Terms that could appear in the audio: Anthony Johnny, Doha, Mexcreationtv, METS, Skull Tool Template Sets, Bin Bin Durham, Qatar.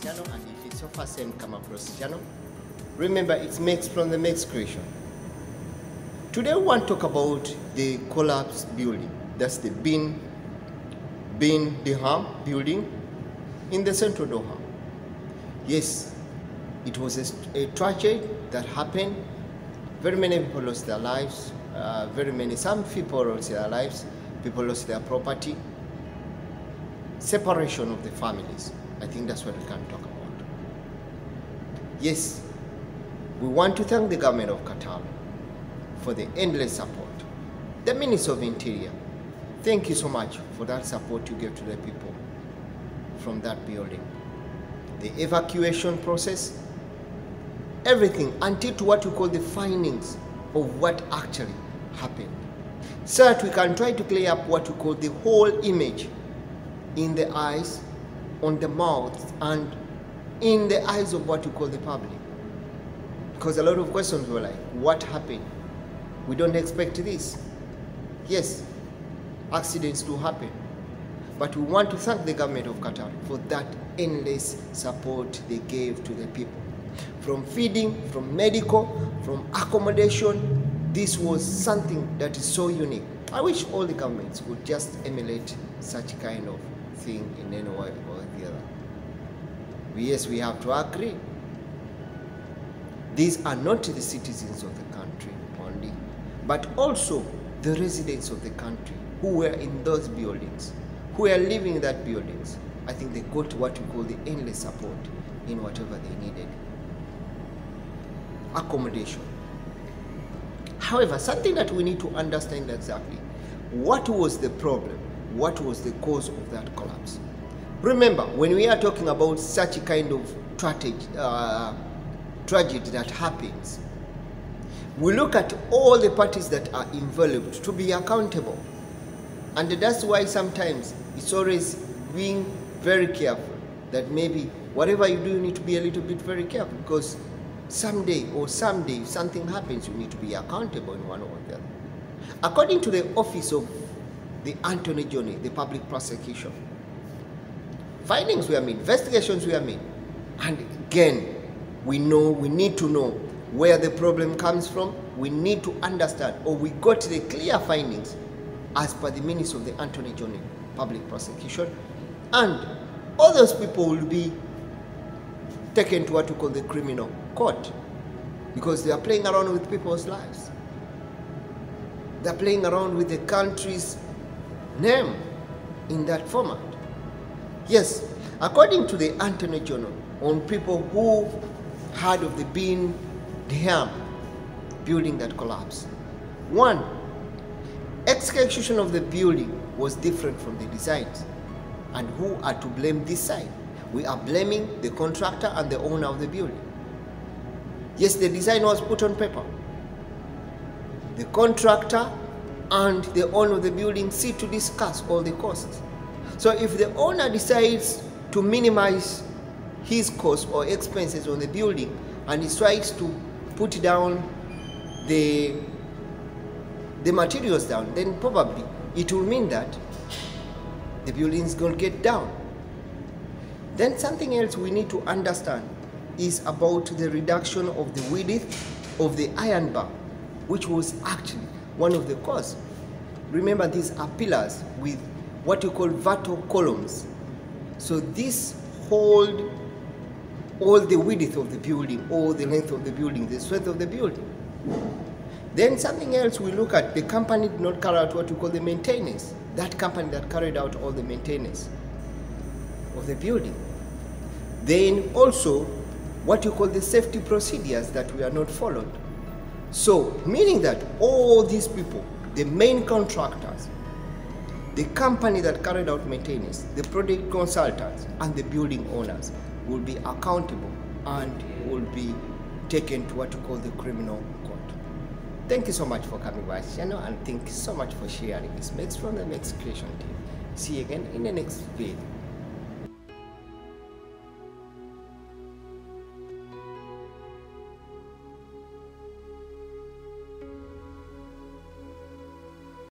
channel, and if it's your first time come across the channel, remember it's METS from the METS Creation. Today we want to talk about the collapse building. That's the Bin Durham building in the central Doha. Yes, it was a tragedy that happened. Very many people lost their lives. Some people lost their lives. People lost their property. Separation of the families. I think that's what we can talk about. Yes, we want to thank the government of Qatar for the endless support. The Minister of Interior, thank you so much for that support you gave to the people from that building. The evacuation process, everything, until to what you call the findings of what actually happened, so that we can try to clear up what you call the whole image in the eyes, on the mouth, and in the eyes of what you call the public. Because a lot of questions were like, what happened? We don't expect this. Yes, accidents do happen. But we want to thank the government of Qatar for that endless support they gave to the people. From feeding, from medical, from accommodation, this was something that is so unique. I wish all the governments would just emulate such kind of thing in any way or the other. Yes, we have to agree. These are not the citizens of the country only, but also the residents of the country who were in those buildings, who were living in that buildings. I think they got what we call the endless support in whatever they needed. Accommodation. However, something that we need to understand exactly, what was the problem? What was the cause of that collapse? Remember, when we are talking about such kind of tragedy that happens, we look at all the parties that are involved to be accountable. And that's why sometimes it's always being very careful that maybe whatever you do, you need to be a little bit very careful, because someday if something happens, you need to be accountable in one or the other. According to the office of the Anthony Johnny, the public prosecution, findings were made, investigations were made, and again, we need to know where the problem comes from. We need to understand, or we got the clear findings as per the minutes of the Anthony Johnny public prosecution, and all those people will be taken to what we call the criminal court, because they are playing around with people's lives. They're playing around with the country's name in that format. Yes, according to the Anthony Journal, on people who heard of the Bin Durham building that collapsed. One, execution of the building was different from the designs. And who are to blame this side? We are blaming the contractor and the owner of the building. Yes, the design was put on paper. The contractor and the owner of the building sit to discuss all the costs. So if the owner decides to minimize his costs or expenses on the building, and he tries to put down the materials down, then probably it will mean that the building is going to get down. Then something else we need to understand is about the reduction of the width of the iron bar, which was actually one of the cause. Remember, these are pillars with what you call vertical columns. So this hold all the width of the building, all the length of the building, the strength of the building. Then something else we look at, the company did not carry out what you call the maintenance. That company that carried out all the maintenance of the building. Then also what you call the safety procedures that were not followed. So, meaning that all these people, the main contractors, the company that carried out maintenance, the project consultants, and the building owners will be accountable and will be taken to what you call the criminal court. Thank you so much for coming by this channel, and thank you so much for sharing. It's METS from the Mexcreationtv. See you again in the next video.